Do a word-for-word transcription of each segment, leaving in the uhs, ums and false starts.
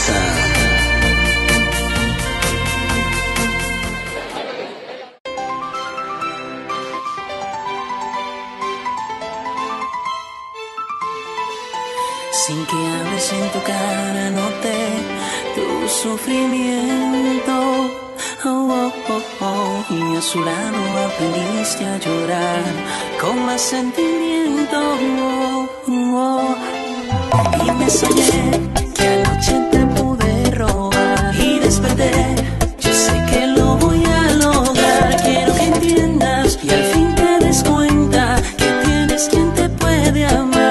Salsa. Sin que hables, en tu cara noté tu sufrimiento. Oh, oh, oh, oh. Y a su lado aprendiste a llorar con más sentimiento. Oh, oh. Y me soñé que anoche te pude robar y desperté. Yo sé que lo voy a lograr. Quiero que entiendas y al fin te des cuenta que tienes quien te puede amar.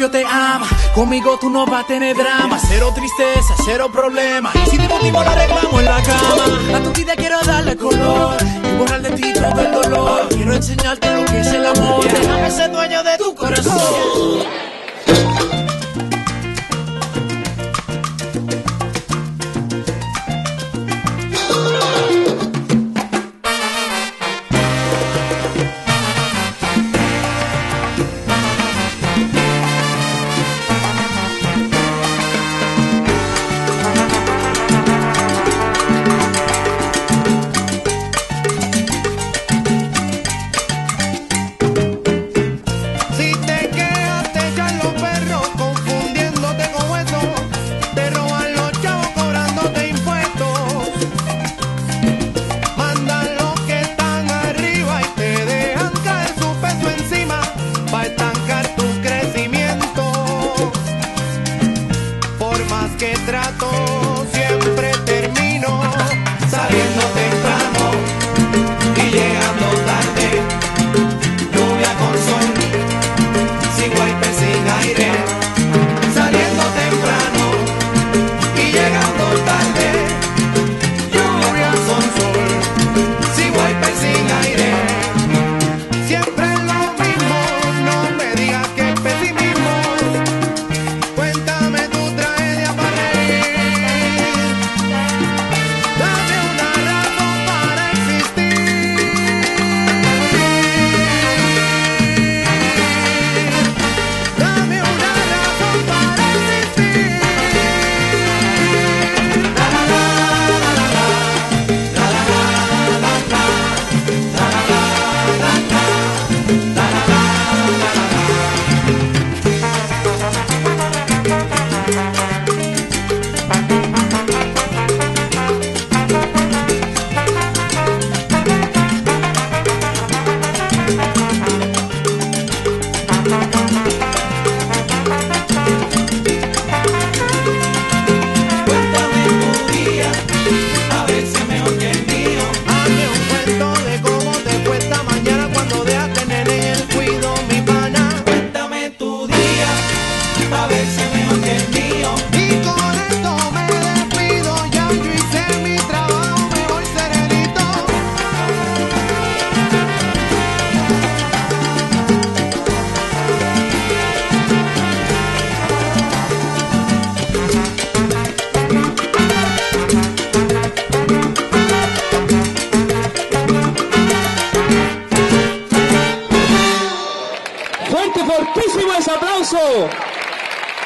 Yo te amo, conmigo tú no vas a tener drama. Cero tristeza, cero problema. Si te motivo lo arreglamos en la cama. A tu vida quiero darle color y borrar de ti todo el dolor. Quiero enseñarte lo que es el amor. Déjame ser dueño de tu corazón.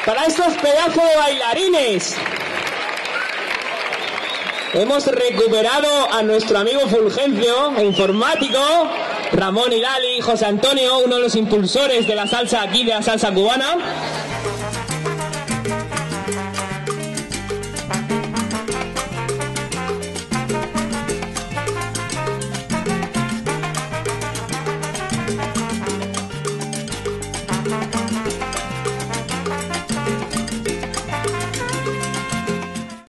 Para estos pedazos de bailarines hemos recuperado a nuestro amigo Fulgencio, informático, Ramón Hilali, José Antonio, uno de los impulsores de la salsa aquí, de la salsa cubana.